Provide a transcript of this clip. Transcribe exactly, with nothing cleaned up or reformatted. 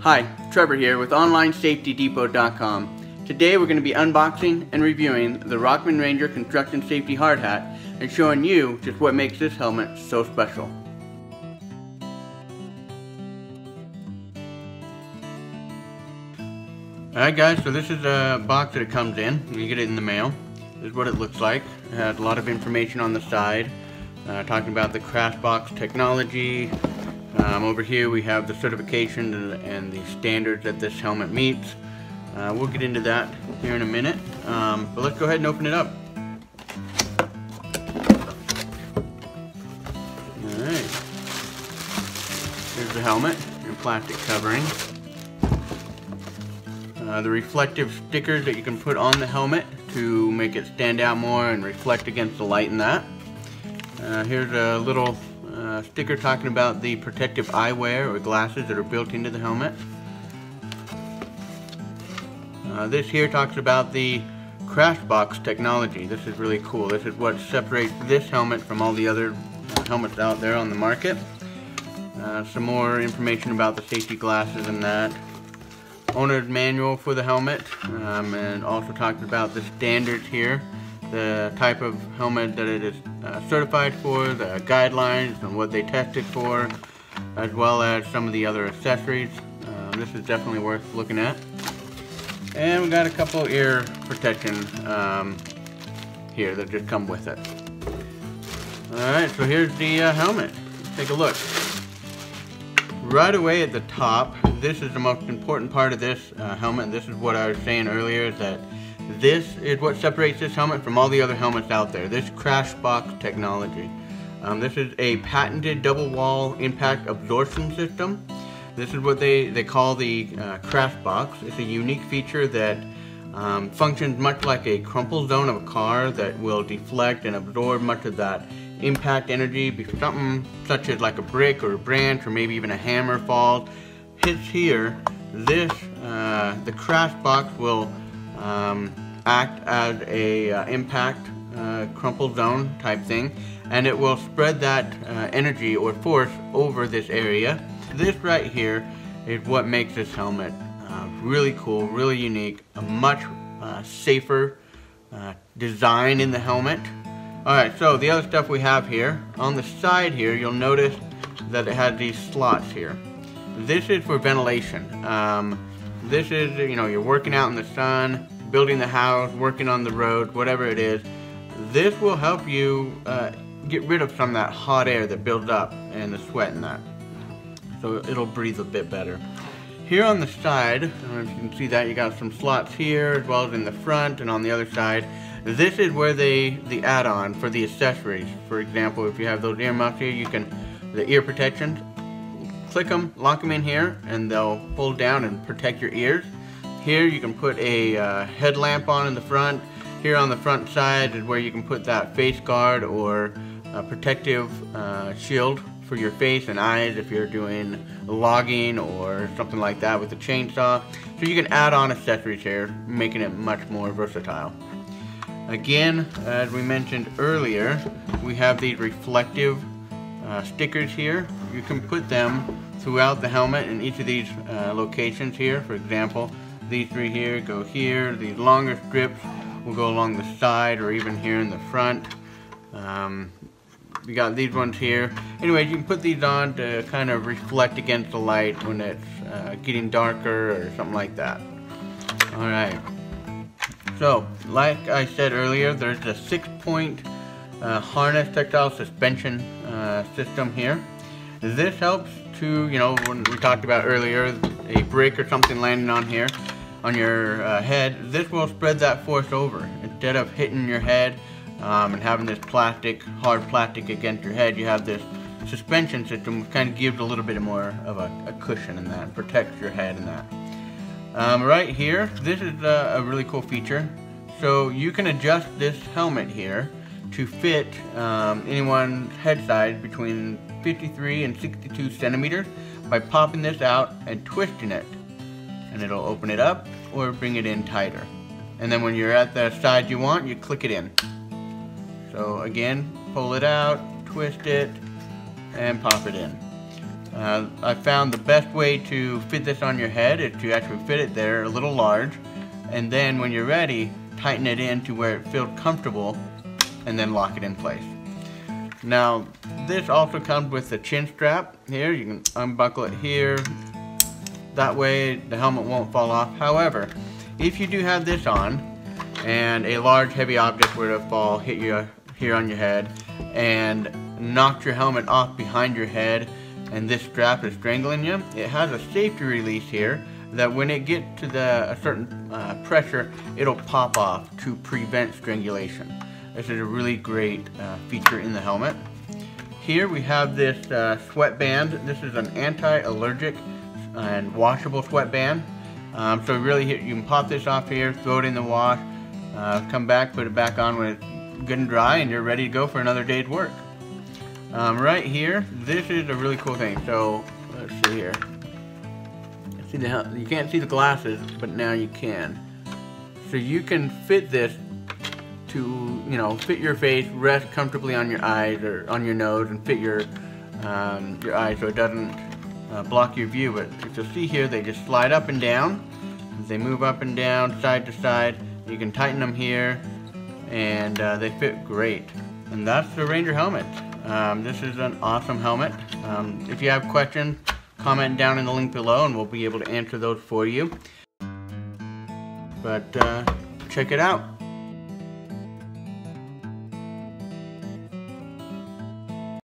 Hi, Trevor here with Online Safety Depot dot com. Today we're going to be unboxing and reviewing the Rockman Ranger Construction Safety Hard Hat and showing you just what makes this helmet so special. Alright guys, so this is a box that it comes in. You get it in the mail. This is what it looks like. It has a lot of information on the side, uh, talking about the Crash Box technology. Um, over here we have the certifications and, and the standards that this helmet meets. Uh, we'll get into that here in a minute, um, but let's go ahead and open it up. Alright, here's the helmet, your plastic covering. Uh, the reflective stickers that you can put on the helmet to make it stand out more and reflect against the light and that. Uh, here's a little uh, sticker talking about the protective eyewear or glasses that are built into the helmet. Uh, this here talks about the Crash Box technology. This is really cool. This is what separates this helmet from all the other helmets out there on the market. Uh, some more information about the safety glasses and that. Owner's manual for the helmet, um, and also talked about the standards here, the type of helmet that it is uh, certified for, the guidelines and what they tested for, as well as some of the other accessories. Uh, this is definitely worth looking at. And we got a couple ear protection um, here that just come with it. Alright, so here's the uh, helmet. Let's take a look. Right away at the top, this is the most important part of this uh, helmet. This is what I was saying earlier, is that this is what separates this helmet from all the other helmets out there. This Crash Box technology. Um, this is a patented double wall impact absorption system. This is what they, they call the uh, Crash Box. It's a unique feature that um, functions much like a crumple zone of a car that will deflect and absorb much of that impact energy. If something such as like a brick or a branch or maybe even a hammer falls, hits here, this uh, the Crash Box will um, act as a uh, impact uh, crumple zone type thing, and it will spread that uh, energy or force over this area. This right here is what makes this helmet uh, really cool, really unique, a much uh, safer uh, design in the helmet. Alright, so the other stuff we have here, on the side here you'll notice that it has these slots here. This is for ventilation. Um, this is, you know, you're working out in the sun, building the house, working on the road, whatever it is. This will help you uh, get rid of some of that hot air that builds up and the sweat and that. So it'll breathe a bit better. Here on the side, I don't know if you can see that, you got some slots here as well as in the front and on the other side. This is where they, the add-on for the accessories. For example, if you have those earmuffs here, you can, the ear protections, click them, lock them in here, and they'll fold down and protect your ears. Here you can put a uh, headlamp on in the front. Here on the front side is where you can put that face guard or a protective uh, shield for your face and eyes if you're doing logging or something like that with a chainsaw. So you can add on accessories here, making it much more versatile. Again, as we mentioned earlier, we have these reflective uh, stickers here. You can put them throughout the helmet in each of these uh, locations here. For example, these three here go here. These longer strips will go along the side or even here in the front. Um, we got these ones here. Anyways, you can put these on to kind of reflect against the light when it's uh, getting darker or something like that. All right. So, like I said earlier, there's a six-point uh, harness tactile suspension uh, system here. This helps to, you know, when we talked about earlier, a brick or something landing on here, on your uh, head, this will spread that force over. Instead of hitting your head um, and having this plastic, hard plastic against your head, you have this suspension system which kind of gives a little bit more of a, a cushion in that, protects your head in that. Um, right here, this is a, a really cool feature. So you can adjust this helmet here to fit um, anyone's head size between fifty-three and sixty-two centimeters by popping this out and twisting it. And it'll open it up or bring it in tighter. And then when you're at the side you want, you click it in. So again, pull it out, twist it, and pop it in. Uh, I found the best way to fit this on your head is to actually fit it there a little large, and then when you're ready, tighten it in to where it feels comfortable and then lock it in place. Now, this also comes with the chin strap here. You can unbuckle it here. That way the helmet won't fall off. However, if you do have this on and a large heavy object were to fall, hit you here on your head and knock your helmet off behind your head, and this strap is strangling you, it has a safety release here that when it gets to the, a certain uh, pressure, it'll pop off to prevent strangulation. This is a really great uh, feature in the helmet. Here we have this uh, sweatband. This is an anti-allergic and washable sweatband. Um, so really, here, you can pop this off here, throw it in the wash, uh, come back, put it back on when it's good and dry, and you're ready to go for another day's work. Um, right here, this is a really cool thing. So let's see here. See the, you can't see the glasses, but now you can. So you can fit this to, you know, fit your face, rest comfortably on your eyes or on your nose, and fit your um, your eyes so it doesn't uh, block your view. But if you'll see here, they just slide up and down. They move up and down, side to side. You can tighten them here, and uh, they fit great. And that's the Ranger helmet. Um, this is an awesome helmet. Um, if you have questions, comment down in the link below and we'll be able to answer those for you. But uh, check it out.